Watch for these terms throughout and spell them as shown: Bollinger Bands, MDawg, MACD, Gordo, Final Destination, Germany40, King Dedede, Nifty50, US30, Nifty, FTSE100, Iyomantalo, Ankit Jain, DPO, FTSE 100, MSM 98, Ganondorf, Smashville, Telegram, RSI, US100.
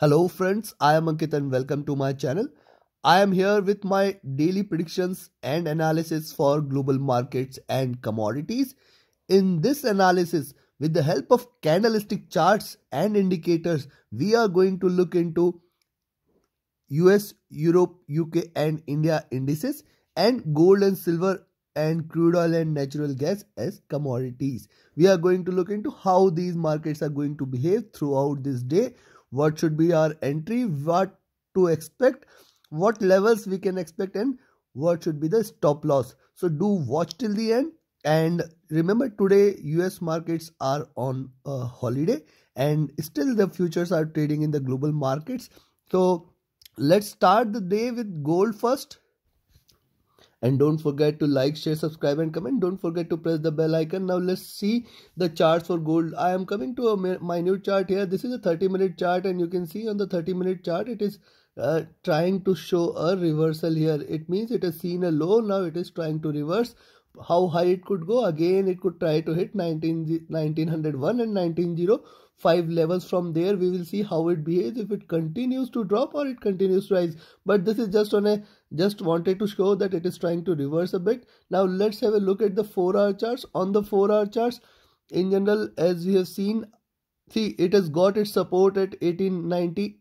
Hello friends, I am Ankit and welcome to my channel. I am here with my daily predictions and analysis for global markets and commodities. In this analysis, with the help of candlestick charts and indicators, we are going to look into US, Europe, UK and India indices and gold and silver and crude oil and natural gas as commodities. We are going to look into how these markets are going to behave throughout this day. What should be our entry, what to expect, what levels we can expect and what should be the stop loss. So do watch till the end, and remember today US markets are on a holiday and still the futures are trading in the global markets. So let's start the day with gold first. And don't forget to like, share, subscribe and comment. Don't forget to press the bell icon. Now let's see the charts for gold. I am coming to a minute chart here. This is a 30-minute chart and you can see on the 30-minute chart it is trying to show a reversal here. It means it has seen a low. Now it is trying to reverse. How high it could go? Again, it could try to hit 1901 and 1905 levels. From there, we will see how it behaves, if it continues to drop or it continues to rise. But this is just on a, just wanted to show that it is trying to reverse a bit. Now, let's have a look at the 4-hour charts. On the 4-hour charts, in general, as we have seen, see, it has got its support at 1890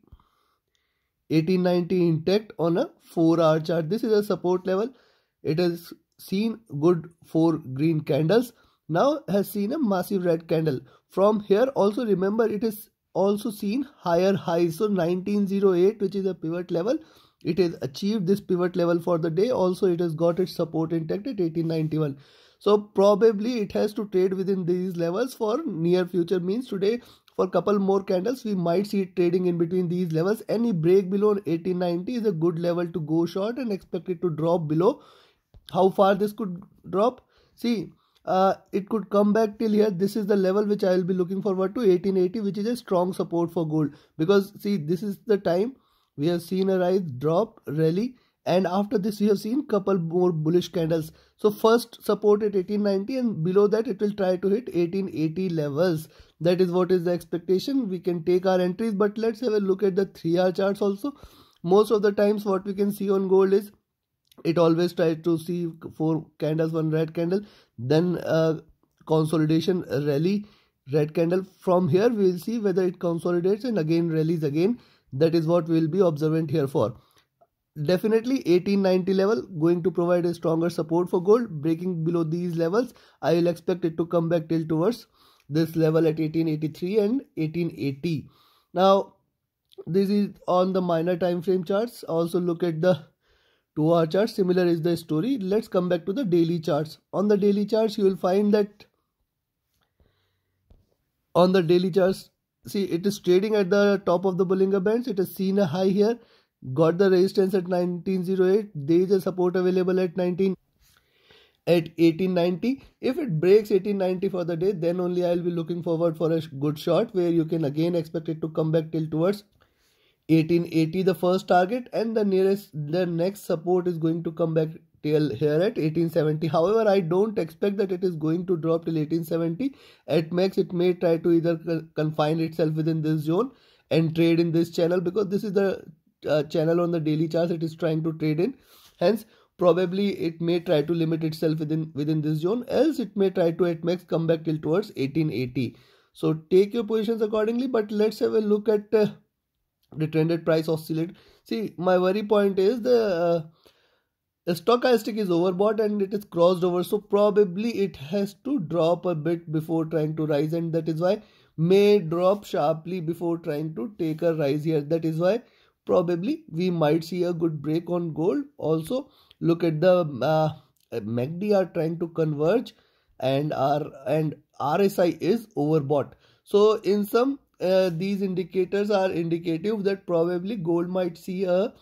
intact on a 4-hour chart. This is a support level. It is seen good 4 green candles, now has seen a massive red candle. From here also, remember, it is also seen higher highs. So 1908, which is a pivot level, it has achieved this pivot level for the day. Also it has got its support intact at 1891. So probably it has to trade within these levels for near future, means today for couple more candles we might see it trading in between these levels. Any break below 1890 is a good level to go short and expect it to drop below. How far this could drop? See, it could come back till here. This is the level which I will be looking forward to, 1880, which is a strong support for gold. Because see, this is the time we have seen a rise, drop, rally, and after this we have seen couple more bullish candles. So first support at 1890 and below that it will try to hit 1880 levels. That is what is the expectation. We can take our entries, but let's have a look at the 3-hour charts also. Most of the times what we can see on gold is it always tries to see 4 candles, 1 red candle, then consolidation, rally, red candle. From here we will see whether it consolidates and again rallies again. That is what we will be observant here for. Definitely 1890 level going to provide a stronger support for gold. Breaking below these levels, I will expect it to come back till towards this level at 1883 and 1880. Now this is on the minor time frame charts. Also look at the 2-hour chart, similar is the story. Let's come back to the daily charts. On the daily charts, you will find that on the daily charts, see, it is trading at the top of the Bollinger Bands. It has seen a high here, got the resistance at 1908. There is a support available at 1890. If it breaks 1890 for the day, then only I will be looking forward for a good shot where you can again expect it to come back till towards 1880, the first target, and the next support is going to come back till here at 1870. However, I don't expect that it is going to drop till 1870. At max, it may try to either confine itself within this zone and trade in this channel, because this is the channel on the daily charts it is trying to trade in. Hence, probably it may try to limit itself within this zone, else it may try to at max come back till towards 1880. So take your positions accordingly, but let's have a look at the trended price oscillate. See, my worry point is the stochastic is overbought and it is crossed over, so probably it has to drop a bit before trying to rise, and that is why may drop sharply before trying to take a rise here. That is why probably we might see a good break on gold. Also look at the MACD are trying to converge and RSI is overbought. So in some these indicators are indicative that probably gold might see a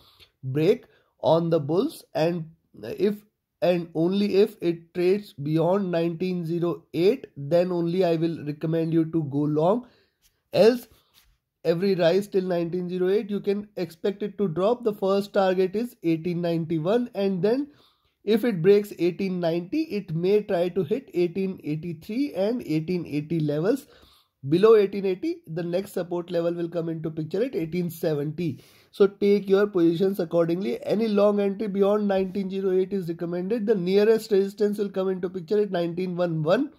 break on the bulls, and if and only if it trades beyond 1908, then only I will recommend you to go long. Else, every rise till 1908 you can expect it to drop. The first target is 1891, and then if it breaks 1890 it may try to hit 1883 and 1880 levels. Below 1880, the next support level will come into picture at 1870. So take your positions accordingly. Any long entry beyond 1908 is recommended. The nearest resistance will come into picture at 1911.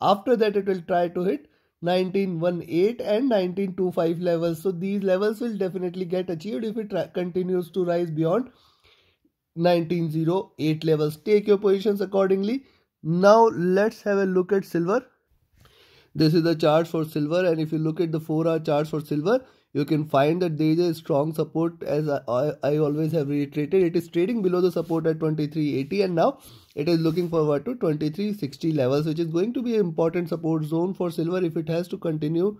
After that, it will try to hit 1918 and 1925 levels. So these levels will definitely get achieved if it continues to rise beyond 1908 levels. Take your positions accordingly. Now let's have a look at silver. This is the chart for silver, and if you look at the 4-hour chart for silver, you can find that there is a strong support. As I always have reiterated, it is trading below the support at 2380, and now it is looking forward to 2360 levels, which is going to be an important support zone for silver if it has to continue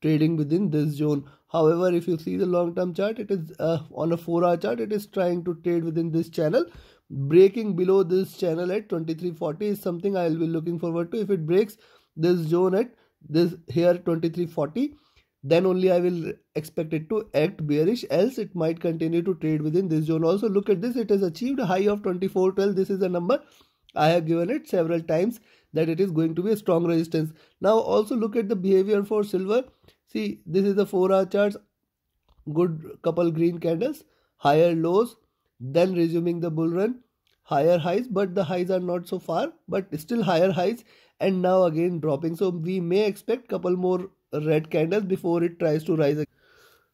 trading within this zone. However, if you see the long-term chart, it is on a 4-hour chart, it is trying to trade within this channel. Breaking below this channel at 2340 is something I will be looking forward to. If it breaks this zone at this here 2340, then only I will expect it to act bearish, else it might continue to trade within this zone. Also look at this, it has achieved a high of 2412. This is a number I have given it several times that it is going to be a strong resistance. Now also look at the behavior for silver. See, this is the 4-hour charts, good couple green candles, higher lows, then resuming the bull run, higher highs, but the highs are not so far, but still higher highs, and now again dropping. So we may expect couple more red candles before it tries to rise again.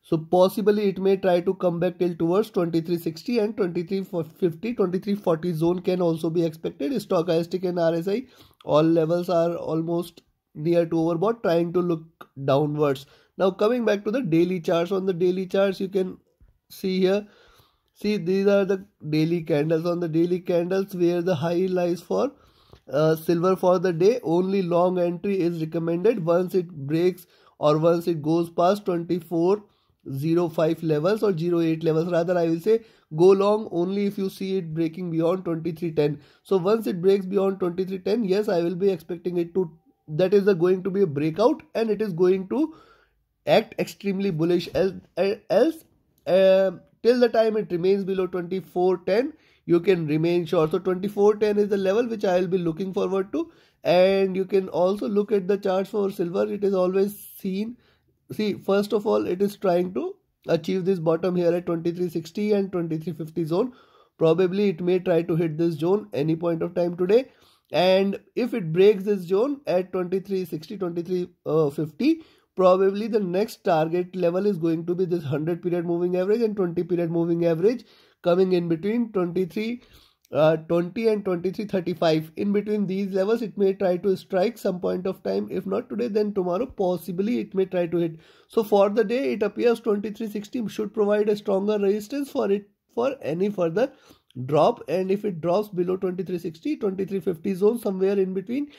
So possibly it may try to come back till towards 2360 and 2350, 2340 zone can also be expected. Stochastic and RSI, all levels are almost near to overbought, trying to look downwards. Now coming back to the daily charts. On the daily charts, you can see here. See, these are the daily candles. On the daily candles, where the high lies for silver for the day, only long entry is recommended once it breaks or once it goes past 2405 levels or 08 levels. Rather, I will say go long only if you see it breaking beyond 2310. So once it breaks beyond 2310, yes, I will be expecting it to, that is going to be a breakout, and it is going to act extremely bullish. Till the time it remains below 2410, you can remain short. So 2410 is the level which I will be looking forward to. And you can also look at the charts for silver. It is always seen. See, first of all, it is trying to achieve this bottom here at 2360 and 2350 zone. Probably it may try to hit this zone any point of time today. And if it breaks this zone at 2360, 2350, probably the next target level is going to be this 100 period moving average and 20 period moving average, coming in between 2320 and 2335. In between these levels, it may try to strike some point of time. If not today, then tomorrow possibly it may try to hit. So for the day, it appears 2360 should provide a stronger resistance for it for any further drop. And if it drops below 2360, 2350 zone somewhere in between,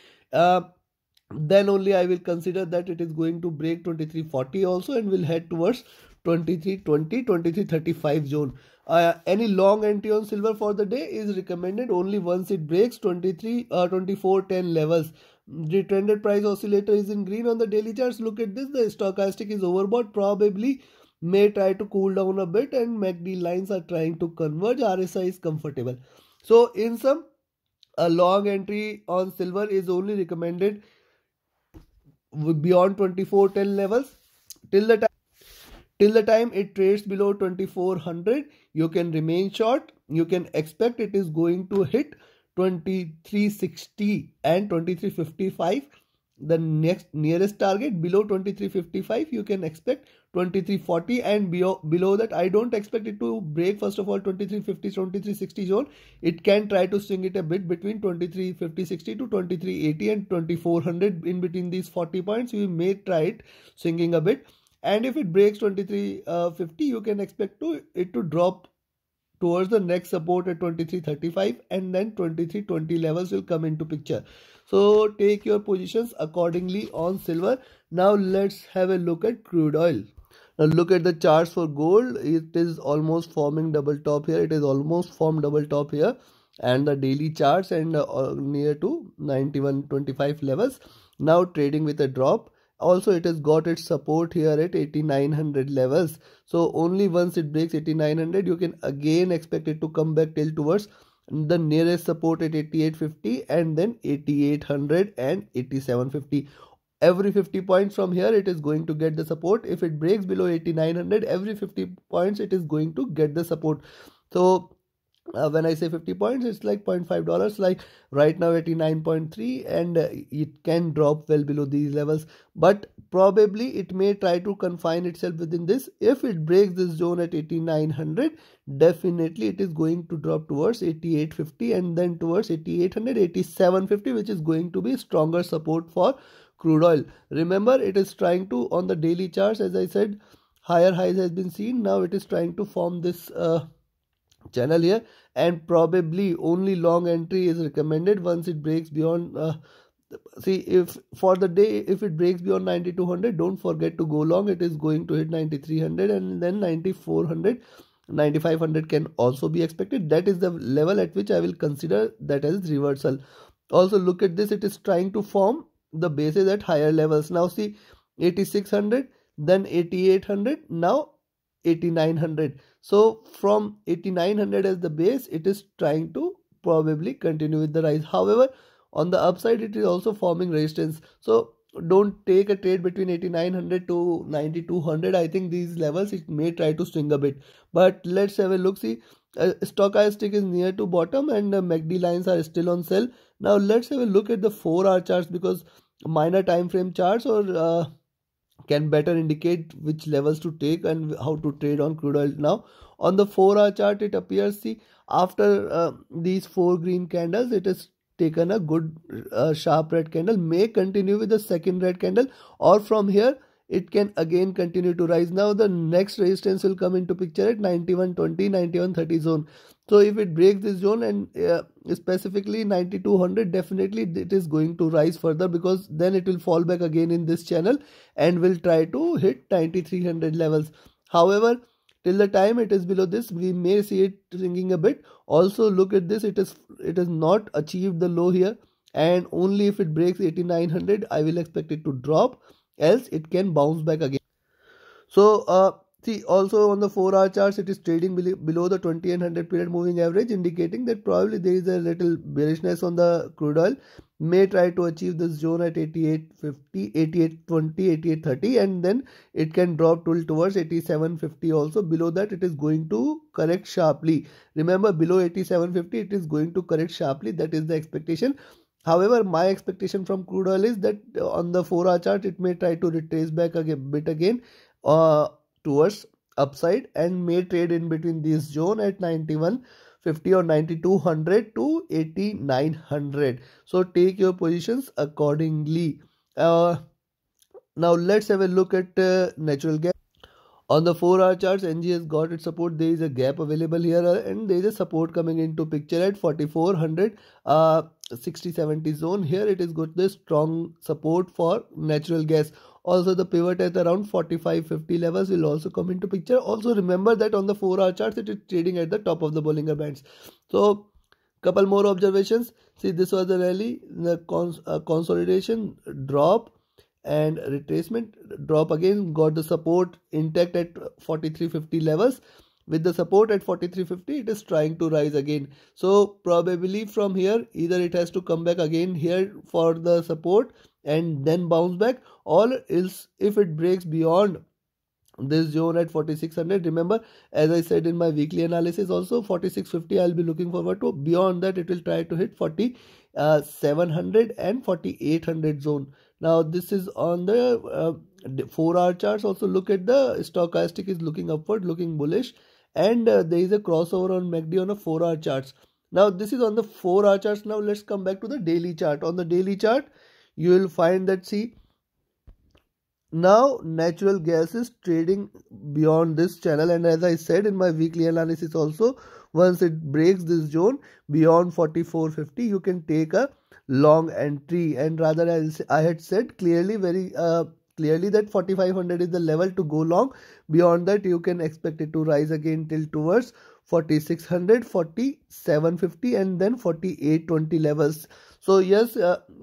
then only I will consider that it is going to break 2340 also and will head towards 2320, 2335 zone. Any long entry on silver for the day is recommended only once it breaks 2410 levels. Retrended price oscillator is in green on the daily charts. Look at this, the stochastic is overbought, probably may try to cool down a bit, and MACD lines are trying to converge. RSI is comfortable. So in sum, a long entry on silver is only recommended beyond 2410 levels. Till the time it trades below 2400, you can remain short. You can expect it is going to hit 2360 and 2355. The next nearest target below 2355, you can expect 2340, and below that I don't expect it to break. First of all, 2350 2360 zone. It can try to swing it a bit between 2350 60 to 2380 and 2400. In between these 40 points, you may try it swinging a bit, and if it breaks 2350, you can expect it to drop towards the next support at 2335, and then 2320 levels will come into picture. So take your positions accordingly on silver. Now let's have a look at crude oil. Now look at the charts for gold. It is almost forming double top here. It is almost formed double top here, and the daily charts, and near to 91.25 levels. Now trading with a drop. Also, it has got its support here at 8900 levels. So only once it breaks 8900, you can again expect it to come back till towards the nearest support at 8850, and then 8800 and 8750. every 50 points from here it is going to get the support. If it breaks below 8900, every 50 points it is going to get the support. So when I say 50 points, it's like $0.5, like right now 89.3, and it can drop well below these levels, but probably it may try to confine itself within this. If it breaks this zone at 8900, definitely it is going to drop towards 8850 and then towards 8800, 8750, which is going to be stronger support for crude oil. Remember, it is trying to, on the daily charts, as I said, higher highs has been seen. Now it is trying to form this channel here, and probably only long entry is recommended once it breaks beyond see, if for the day, if it breaks beyond 9200, don't forget to go long. It is going to hit 9300 and then 9400, 9500 can also be expected. That is the level at which I will consider that as reversal. Also look at this, it is trying to form the bases at higher levels. Now see, 8600, then 8800, now 8900. So from 8900 as the base, it is trying to probably continue with the rise. However, on the upside, it is also forming resistance. So don't take a trade between 8900 to 9200. I think these levels it may try to swing a bit, but let's have a look. See, stochastic is near to bottom and MACD lines are still on sell. Now let's have a look at the 4-hour charts, because minor time frame charts or can better indicate which levels to take and how to trade on crude oil. Now on the 4-hour chart, it appears, see, after these four green candles, it is taken a good sharp red candle, may continue with the second red candle, or from here it can again continue to rise. Now the next resistance will come into picture at 9120, 9130 zone. So if it breaks this zone and specifically 9200, definitely it is going to rise further, because then it will fall back again in this channel and will try to hit 9300 levels. However, till the time it is below this, we may see it sinking a bit. Also look at this, it is not achieved the low here, and only if it breaks 8900 I will expect it to drop, else it can bounce back again. So see, also on the 4-hour charts, it is trading below the 20 and 100 period moving average, indicating that probably there is a little bearishness on the crude oil. May try to achieve this zone at 88.50, 88.20, 88.30, and then it can drop towards 87.50 also. Below that, it is going to correct sharply. Remember, below 87.50, it is going to correct sharply. That is the expectation. However, my expectation from crude oil is that on the 4-hour chart, it may try to retrace back a bit again towards upside, and may trade in between this zone at 9150 or 9200 to 8900. So take your positions accordingly. Now let's have a look at natural gas. On the 4-hour charts, NG has got its support. There is a gap available here, and there is a support coming into picture at 4400, 60-70 zone. Here it is got the strong support for natural gas. Also the pivot at around 45-50 levels will also come into picture. Also remember that on the 4-hour charts, it is trading at the top of the Bollinger Bands. So couple more observations. See, this was the rally, the consolidation, drop, and retracement, drop again, got the support intact at 43.50 levels. With the support at 43.50, it is trying to rise again. So probably from here, either it has to come back again here for the support and then bounce back, or else if it breaks beyond this zone at 4600, remember, as I said in my weekly analysis also, 4650 I'll be looking forward to. Beyond that, it will try to hit 4700 and 4800 zone. Now this is on the 4-hour charts. Also look at the stochastic is looking upward, looking bullish, and there is a crossover on MACD on the 4-hour charts. Now this is on the 4-hour charts. Now let's come back to the daily chart. On the daily chart, you will find that, see, now natural gas is trading beyond this channel, and as I said in my weekly analysis also, once it breaks this zone beyond 44.50, you can take a long entry, and rather I had said clearly, very clearly, that 4500 is the level to go long. Beyond that, you can expect it to rise again till towards 4600, 4750, and then 4820 levels. So yes,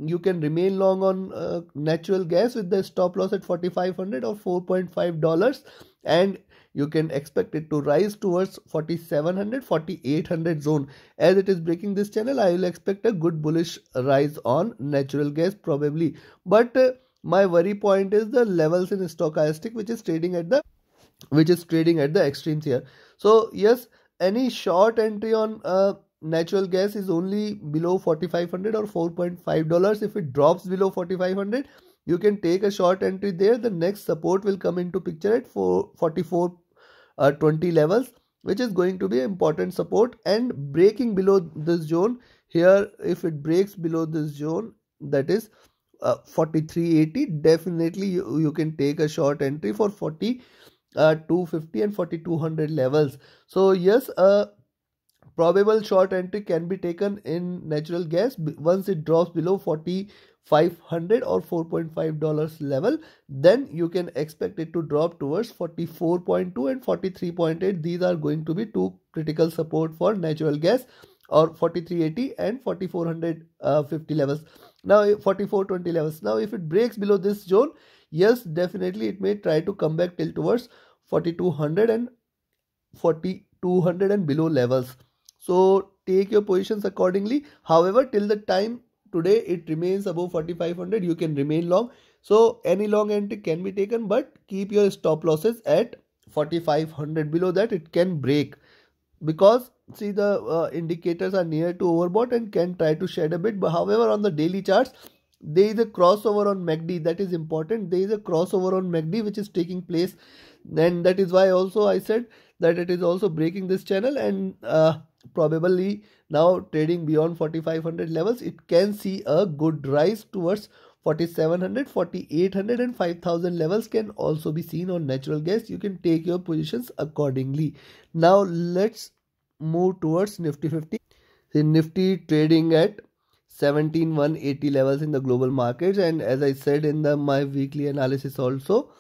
you can remain long on natural gas with the stop loss at 4500 or $4.5, and you can expect it to rise towards 4700, 4800 zone. As it is breaking this channel, I will expect a good bullish rise on natural gas probably. But My worry point is the levels in stochastic, which is trading at the extremes here. So yes, any short entry on natural gas is only below $4,500 or $4.5. If it drops below $4,500, you can take a short entry there. The next support will come into picture at 44.20 levels, which is going to be an important support. And breaking below this zone here, if it breaks below this zone, that is 43.80, definitely you can take a short entry for 42.50 and 4200 levels. So yes, probable short entry can be taken in natural gas once it drops below $4,500 or $4.5 level. Then you can expect it to drop towards 44.2 and 43.8. These are going to be two critical support for natural gas, or 43.80 and 4450 levels. Now 44.20 levels. Now if it breaks below this zone, yes, definitely it may try to come back till towards 4200 and 4200 and below levels. So take your positions accordingly. However, till the time today it remains above 4500, you can remain long. So any long entry can be taken, but keep your stop losses at 4500. Below that it can break, because see, the indicators are near to overbought and can try to shed a bit. But however, on the daily charts, there is a crossover on MACD. That is important. There is a crossover on MACD which is taking place, and that is why also I said that it is also breaking this channel and probably now trading beyond 4500 levels. It can see a good rise towards 4700, 4800 and 5000 levels can also be seen on natural gas. You can take your positions accordingly. Now let's move towards Nifty 50. See, Nifty trading at 17,180 levels in the global markets, and as I said in my weekly analysis also,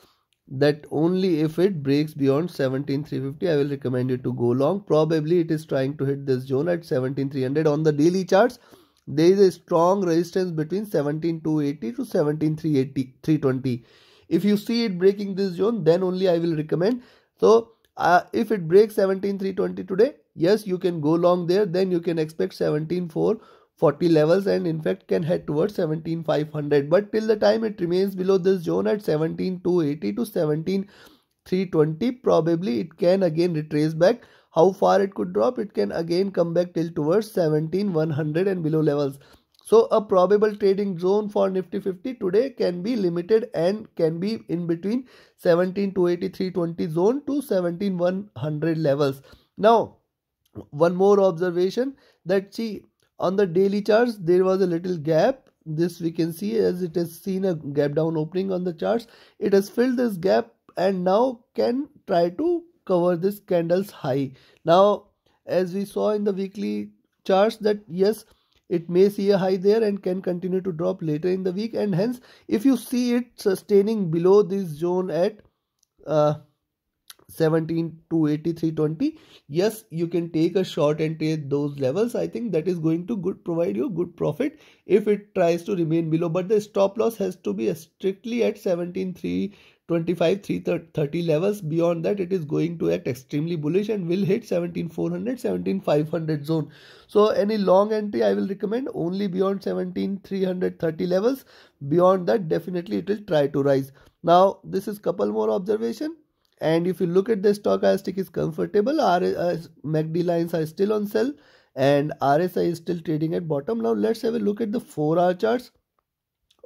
that only if it breaks beyond 17,350, I will recommend you to go long. Probably it is trying to hit this zone at 17,300. On the daily charts, there is a strong resistance between 17,280 to 17,320. If you see it breaking this zone, then only I will recommend. So if it breaks 17,320 today, yes, you can go long there. Then you can expect 17,440 levels, and in fact can head towards 17,500. But till the time it remains below this zone at 17,280 to 17,320, probably it can again retrace back. How far it could drop? It can again come back till towards 17,100 and below levels. So a probable trading zone for Nifty 50 today can be limited and can be in between 17,280-320 zone to 17,100 levels. Now one more observation, that see, on the daily charts there was a little gap. This we can see, as it has seen a gap down opening on the charts. It has filled this gap and now can try to cover this candle's high. Now as we saw in the weekly charts, that yes, it may see a high there and can continue to drop later in the week, and hence if you see it sustaining below this zone at 17,280-320, yes, you can take a short entry at those levels. I think that is going to provide you good profit if it tries to remain below. But the stop loss has to be strictly at 17,325-330 levels. Beyond that, it is going to act extremely bullish and will hit 17,400-17,500 zone. So any long entry I will recommend only beyond 17,330 levels. Beyond that, definitely it will try to rise. Now this is couple more observation. And if you look at the stochastic is comfortable, MACD lines are still on sell and RSI is still trading at bottom. Now let's have a look at the 4-hour charts.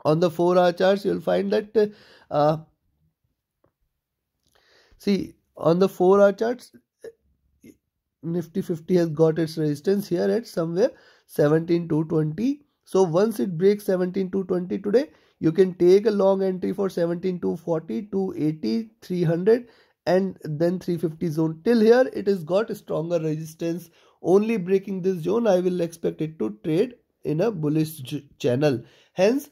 On the 4-hour charts, you'll find that see, on the 4-hour charts, Nifty 50 has got its resistance here at somewhere 17,220. So once it breaks 17,220 today, you can take a long entry for 17,240, 280, 300 and then 350 zone. Till here it has got a stronger resistance. Only breaking this zone, I will expect it to trade in a bullish channel. Hence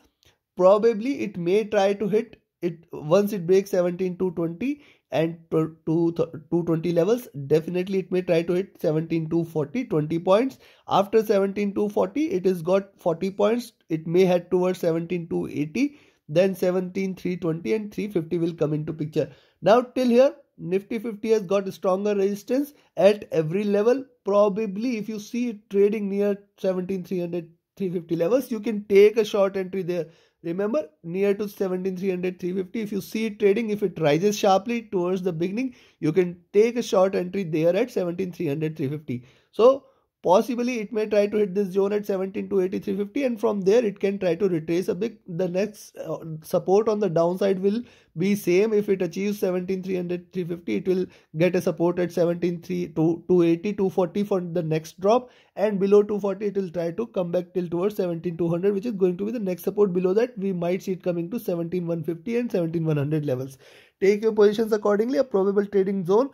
probably it may try to hit it once it breaks 17,220 and 220 levels. Definitely it may try to hit 17,240, 20 points. After 17,240, it has got 40 points. It may head towards 17,280, then 17,320 and 350 will come into picture. Now till here Nifty 50 has got stronger resistance at every level. Probably if you see it trading near 17,300, 350 levels, you can take a short entry there. Remember, near to 17,300, 350, if you see it trading, if it rises sharply towards the beginning, you can take a short entry there at 17,300, 350. So possibly it may try to hit this zone at 17,280, 350, and from there it can try to retrace a bit. The next support on the downside will be same. If it achieves 17,300, 350, it will get a support at 17,280, 240 for the next drop, and below 240 it will try to come back till towards 17,200, which is going to be the next support. Below that we might see it coming to 17,150 and 17,100 levels. Take your positions accordingly. A probable trading zone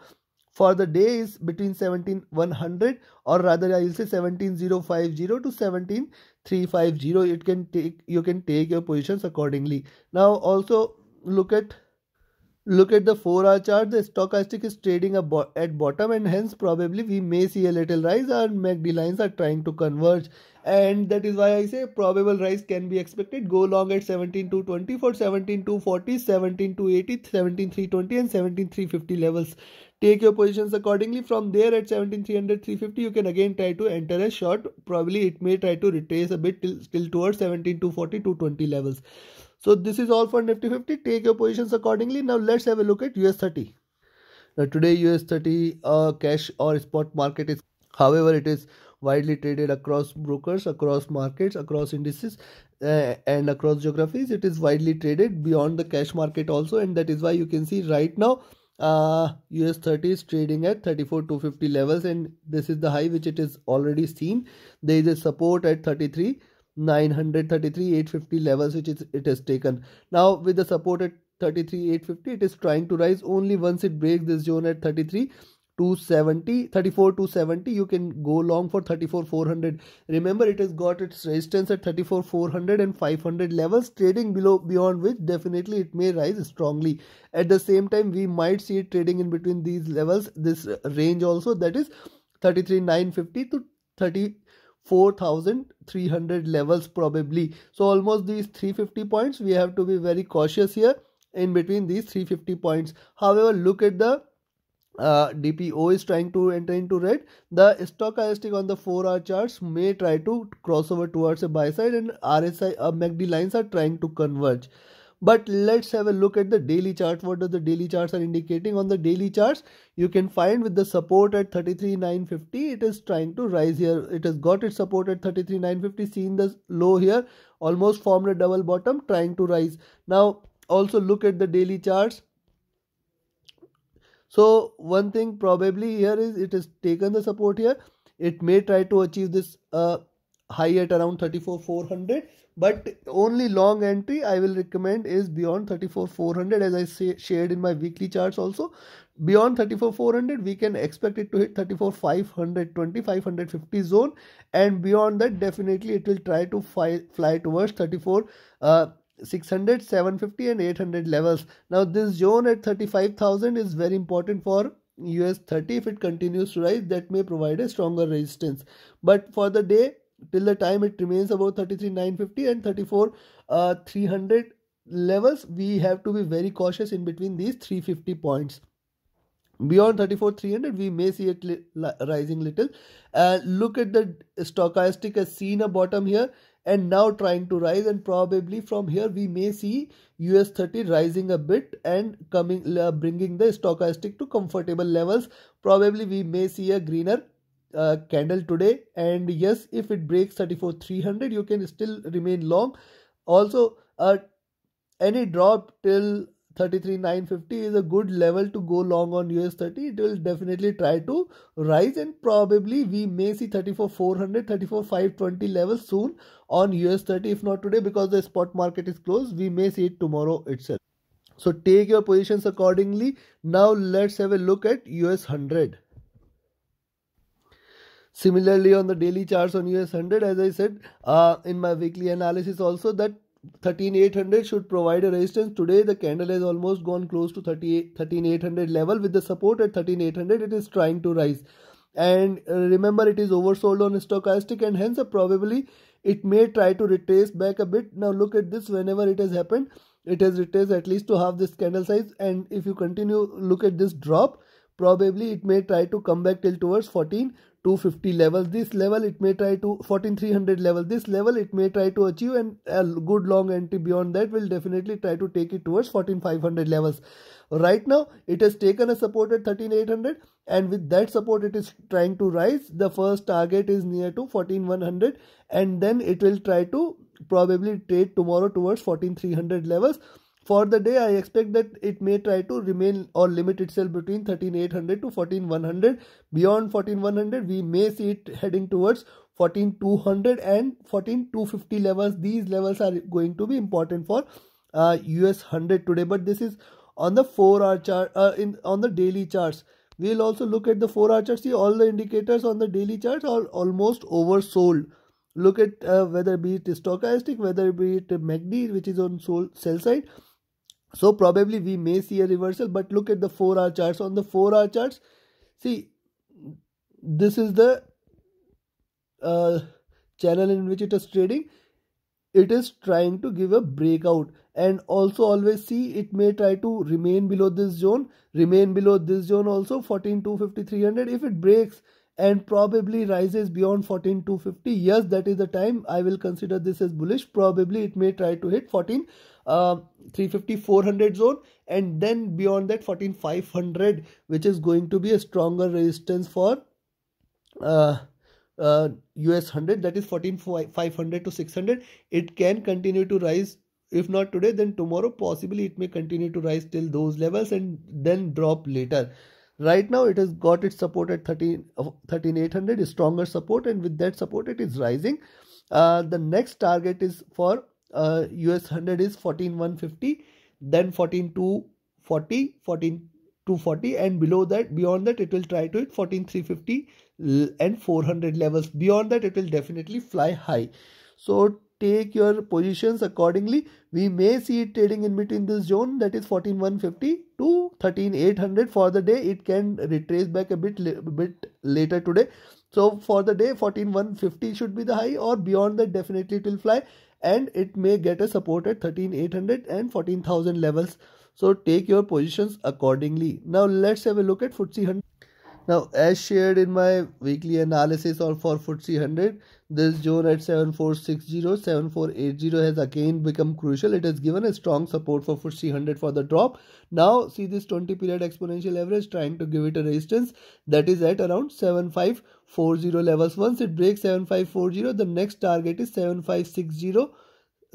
for the day is between 17,100, or rather I will say 17,050 to 17,350. You can take your positions accordingly. Now also look at the 4-hour chart. The stochastic is trading at bottom, and hence probably we may see a little rise. Our MACD lines are trying to converge, and that is why I say probable rise can be expected. Go long at 17,220 for 17,240, 17,280, 17,320 and 17,350 levels. Take your positions accordingly. From there at 17,300, 350, you can again try to enter a short. Probably it may try to retrace a bit till towards 17,240, 220 levels. So this is all for Nifty 50. Take your positions accordingly. Now let's have a look at US30. Now today US30 cash or spot market is, however, it is widely traded across brokers, across markets, across indices and across geographies. It is widely traded beyond the cash market also, and that is why you can see right now US30 is trading at 34,250 levels, and this is the high which it is already seen. There is a support at 33,900, 33,850 levels which it has taken. Now with the support at 33,850, it is trying to rise. Only once it breaks this zone at 33,270, 34,270, you can go long for 34,400. Remember, it has got its resistance at 34,400 and 500 levels, trading below, beyond which definitely it may rise strongly. At the same time, we might see it trading in between these levels, this range also, that is 33,950 to 34,300 levels probably. So almost these 350 points, we have to be very cautious here in between these 350 points. However, look at the DPO is trying to enter into red. The stochastic on the 4-hour charts may try to cross over towards a buy side, and RSI MACD lines are trying to converge. But let's have a look at the daily chart. What does the daily charts are indicating? On the daily charts, you can find with the support at 33,950, it is trying to rise here. It has got its support at 33,950, seen the low here, almost formed a double bottom, trying to rise. Now also look at the daily charts. So one thing probably here is it has taken the support here. It may try to achieve this high at around 34,400, but only long entry I will recommend is beyond 34,400, as I shared in my weekly charts also. Beyond 34,400, we can expect it to hit 34,520, 550 zone, and beyond that definitely it will try to fly towards 34,600, 750 and 800 levels. Now this zone at 35,000 is very important for US30. If it continues to rise, that may provide a stronger resistance. But for the day, till the time it remains above 33,950 and 34,300 levels, we have to be very cautious in between these 350 points. Beyond 34,300, we may see it rising little. Look at the stochastic has seen a bottom here, and now trying to rise, and probably from here we may see US30 rising a bit and coming, bringing the stochastic to comfortable levels. Probably we may see a greener candle today, and yes, if it breaks 34,300, you can still remain long. Also, any drop till 33,950 is a good level to go long on US30. It will definitely try to rise, and probably we may see 34,400, 34,520 levels soon on US30. If not today, because the spot market is closed, we may see it tomorrow itself. So take your positions accordingly. Now let's have a look at US100. Similarly, on the daily charts on US100, as I said in my weekly analysis also, that 13,800 should provide a resistance. Today the candle has almost gone close to 13,800 level. With the support at 13,800, it is trying to rise, and remember, it is oversold on stochastic, and hence probably it may try to retrace back a bit. Now look at this. Whenever it has happened, it has retraced at least to half this candle size, and if you continue, look at this drop. probably it may try to come back till towards 14,250 levels. This level it may try to 14,300 level. This level it may try to achieve, and a good long entry beyond that will definitely try to take it towards 14,500 levels. Right now it has taken a support at 13,800, and with that support it is trying to rise. The first target is near to 14,100, and then it will try to probably trade tomorrow towards 14,300 levels. For the day, I expect that it may try to remain or limit itself between 13,800 to 14,100. Beyond 14,100, we may see it heading towards 14,200 and 14,250 levels. These levels are going to be important for US100 today. But this is on the 4-hour chart, on the daily charts. We'll also look at the 4-hour chart. See, all the indicators on the daily charts are almost oversold. Look at whether be it stochastic, whether be it MACD, which is on sell side. So probably we may see a reversal, but look at the 4-hour charts. On the 4-hour charts, see, this is the channel in which it is trading. It is trying to give a breakout, and also always see it may try to remain below this zone, also 14,250, 300. If it breaks and probably rises beyond 14,250, yes, that is the time I will consider this as bullish. Probably it may try to hit 14,350, 400 zone, and then beyond that 14,500, which is going to be a stronger resistance for US100, that is 14,500 to 600. It can continue to rise. If not today, then tomorrow possibly it may continue to rise till those levels and then drop later. Right now it has got its support at 13,800, stronger support, and with that support it is rising. The next target is for US100 is 14,150, then 14,240, 14,240, and below that, beyond that, it will try to hit 14,350 and 400 levels. Beyond that, it will definitely fly high. So take your positions accordingly. We may see it trading in between this zone, that is 14,150 to 13,800 for the day. It can retrace back a bit later today. So for the day, 14,150 should be the high, or beyond that definitely it will fly, and it may get a support at 13,800 and 14,000 levels. So take your positions accordingly. Now let's have a look at FTSE 100. Now, as shared in my weekly analysis or for FTSE 100, this zone at 7460, 7480 has again become crucial. It has given a strong support for FTSE 100 for the drop. Now, see this 20 period exponential average trying to give it a resistance, that is at around 7540 levels. Once it breaks 7540, the next target is 7560.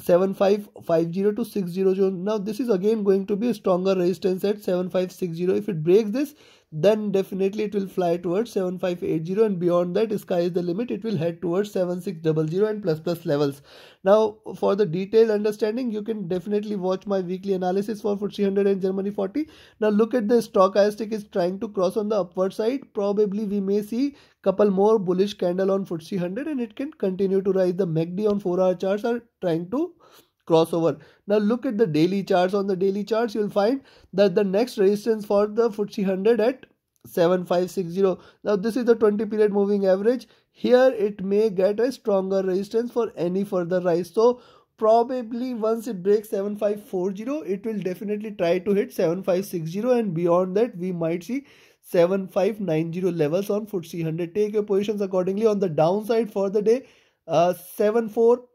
7550 to 60 zone. Now this is again going to be a stronger resistance at 7560. If it breaks this, then definitely it will fly towards 7580, and beyond that sky is the limit. It will head towards 7600 and plus levels. Now for the detailed understanding, you can definitely watch my weekly analysis for FTSE 100 and GERMANY40. Now look at the stochastic is trying to cross on the upward side. Probably we may see couple more bullish candle on FTSE 100, and it can continue to rise. The MACD on 4-hour charts are trying to crossover. Now look at the daily charts. On the daily charts, you will find that the next resistance for the FTSE 100 at 7560. Now this is the 20 period moving average. Here it may get a stronger resistance for any further rise. So probably once it breaks 7540, it will definitely try to hit 7560, and beyond that we might see 7590 levels on FTSE 100. Take your positions accordingly. On the downside for the day, 7480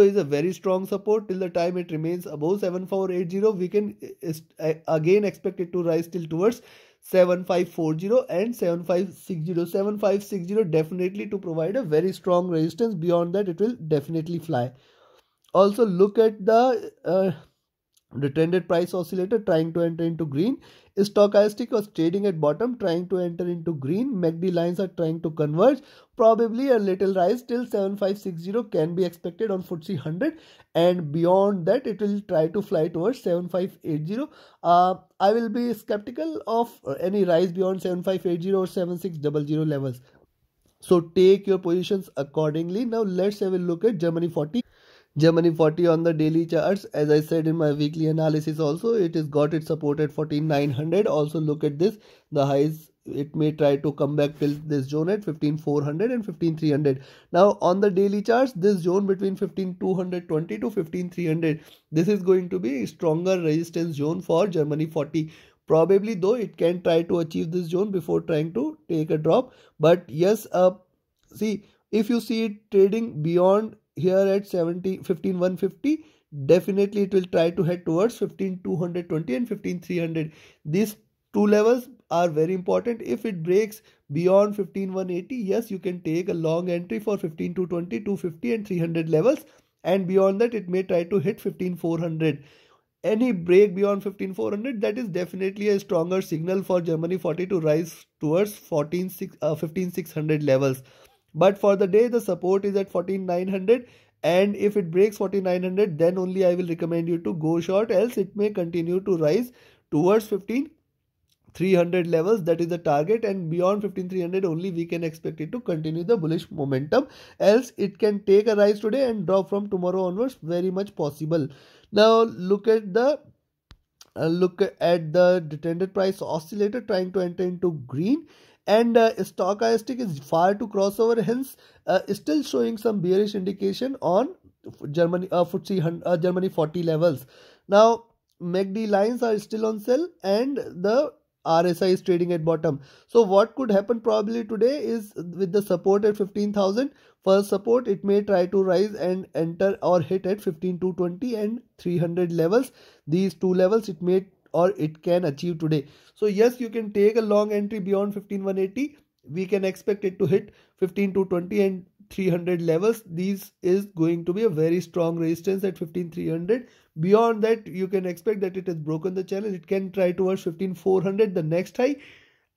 is a very strong support. Till the time it remains above 7480, we can again expect it to rise till towards 7540 and 7560. 7560 definitely to provide a very strong resistance. Beyond that, it will definitely fly. Also look at the retrended price oscillator trying to enter into green. Stochastic was trading at bottom, trying to enter into green. MACD lines are trying to converge. Probably a little rise till 7560 can be expected on FTSE 100, and beyond that it will try to fly towards 7580. I will be skeptical of any rise beyond 7580 or 7600 levels. So take your positions accordingly. Now let's have a look at GERMANY40. GERMANY40 on the daily charts, as I said in my weekly analysis also, it has got its support at 14,900. Also look at this, the highs, it may try to come back till this zone at 15,400 and 15,300. Now on the daily charts, this zone between 15,220 to 15,300, this is going to be a stronger resistance zone for GERMANY40. probably, though it can try to achieve this zone before trying to take a drop. But yes, see, if you see it trading beyond here at 15,150, definitely it will try to head towards 15,220 and 15,300. These two levels are very important. If it breaks beyond 15,180, yes, you can take a long entry for 15,220, 250 and 300 levels. And beyond that, it may try to hit 15,400. Any break beyond 15,400, that is definitely a stronger signal for GERMANY40 to rise towards 15,600 levels. But for the day, the support is at 14,900, and if it breaks 14,900, then only I will recommend you to go short, else it may continue to rise towards 15,300 levels. That is the target, and beyond 15,300 only we can expect it to continue the bullish momentum, else it can take a rise today and drop from tomorrow onwards, very much possible. Now look at the retended price oscillator trying to enter into green. And stochastic is far to crossover, hence still showing some bearish indication on GERMANY40 levels. Now MACD lines are still on sell and the RSI is trading at bottom. So what could happen probably today is, with the support at 15,000, first support, it may try to rise and enter or hit at 15,220 and 300 levels. These two levels it may or it can achieve today. So yes, you can take a long entry beyond 15,180. We can expect it to hit 15,220 and 300 levels. These is going to be a very strong resistance at 15,300. Beyond that, you can expect that it has broken the channel. It can try towards 15,400, the next high,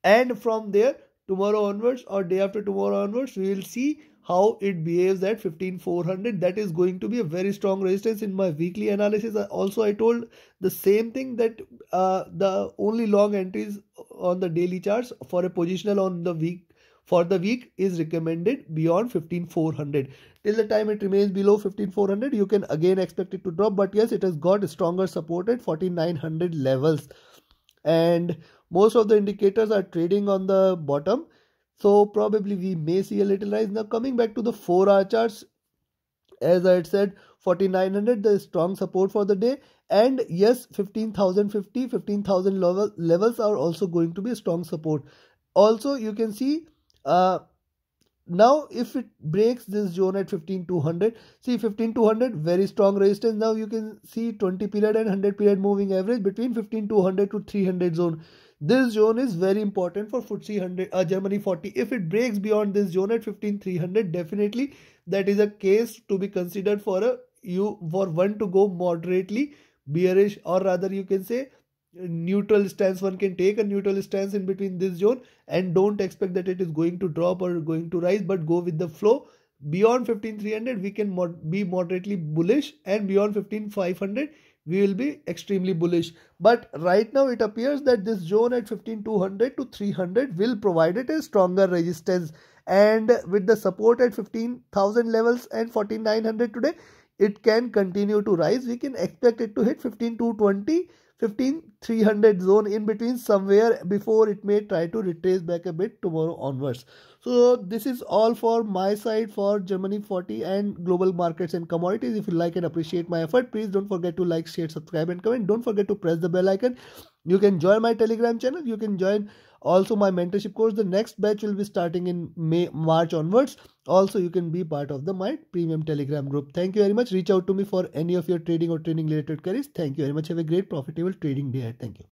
and from there tomorrow onwards or day after tomorrow onwards, we will see how it behaves at 15,400. That is going to be a very strong resistance. In my weekly analysis also I told the same thing, that the only long entries on the daily charts for a positional on the week is recommended beyond 15,400. Till the time it remains below 15,400, you can again expect it to drop, but yes, it has got stronger support at 14,900 levels, and most of the indicators are trading on the bottom. So probably we may see a little rise. Now coming back to the 4-hour charts, as I had said, 4900 the strong support for the day, and yes, 15,050, 15,000 levels are also going to be a strong support. Also you can see now if it breaks this zone at 15,200, see 15,200 very strong resistance. Now you can see 20 period and 100 period moving average between 15,200 to 300 zone. This zone is very important for FTSE100, GERMANY40. If it breaks beyond this zone at 15,300, definitely that is a case to be considered for one to go moderately bearish, or rather you can say neutral stance. One can take a neutral stance in between this zone, and don't expect that it is going to drop or going to rise, but go with the flow. Beyond 15,300 we can be moderately bullish, and beyond 15,500 we will be extremely bullish. But right now it appears that this zone at 15,200 to 300 will provide it a stronger resistance, and with the support at 15,000 levels and 14,900 today, it can continue to rise. We can expect it to hit 15,220, 15,300 zone in between somewhere before it may try to retrace back a bit tomorrow onwards. So this is all for my side for GERMANY40 and global markets and commodities. If you like and appreciate my effort, please don't forget to like, share, subscribe and comment. Don't forget to press the bell icon. You can join my Telegram channel. You can join also my mentorship course. The next batch will be starting in March onwards. Also, you can be part of the my premium Telegram group. Thank you very much. Reach out to me for any of your trading or training related queries. Thank you very much. Have a great profitable trading day. Thank you.